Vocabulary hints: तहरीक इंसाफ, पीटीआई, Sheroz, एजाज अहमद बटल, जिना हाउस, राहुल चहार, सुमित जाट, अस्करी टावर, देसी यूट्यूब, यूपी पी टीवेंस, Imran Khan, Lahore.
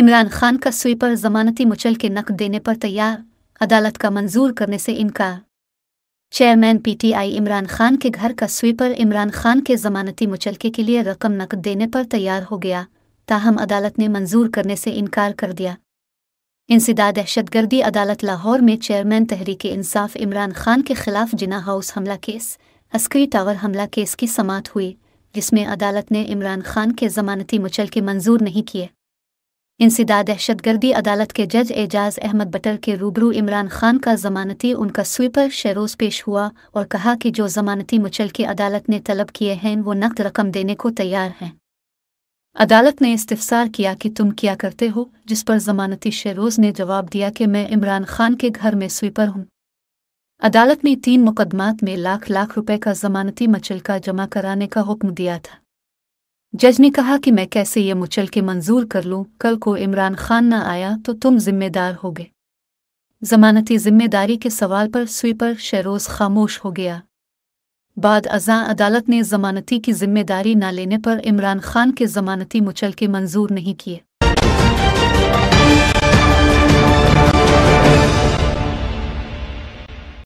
इमरान खान का स्वीपर जमानती मुचल के नकद देने पर तैयार, अदालत का मंजूर करने से इनकार। चेयरमैन पीटीआई इमरान खान के घर का स्वीपर इमरान खान के जमानती मुचलके के लिए रकम नकद देने पर तैयार हो गया, ताहम अदालत ने मंजूर करने से इनकार कर दिया। इंसदा दहशतगर्दी अदालत लाहौर में चेयरमैन तहरीक इंसाफ इमरान खान के खिलाफ जिना हाउस हमला केस, अस्करी टावर हमला केस की समात हुई, जिसमें अदालत ने इमरान खान के जमानती मुचलके मंजूर नहीं किए। इंसदा दहशतगर्दी अदालत के जज एजाज अहमद बटल के रूबरू इमरान खान का जमानती उनका स्वीपर शेरोज पेश हुआ और कहा कि जो जमानती मुचलके अदालत ने तलब किए हैं वो नकद रकम देने को तैयार हैं। अदालत ने इस्तिफसार किया कि तुम क्या करते हो, जिस पर जमानती शेरोज ने जवाब दिया कि मैं इमरान खान के घर में स्वीपर हूँ। अदालत ने 3 मुकदमात में लाख लाख रुपए का जमानती मुचलका जमा कराने का हुक्म दिया था। जज ने कहा कि मैं कैसे ये मुचलके मंजूर कर लूँ, कल को इमरान खान ना आया तो तुम जिम्मेदार होगे। जमानती जिम्मेदारी के सवाल पर स्वीपर शेरोज खामोश हो गया। बाद अज़ां अदालत ने जमानती की जिम्मेदारी न लेने पर इमरान खान के जमानती मुचलके मंजूर नहीं किए।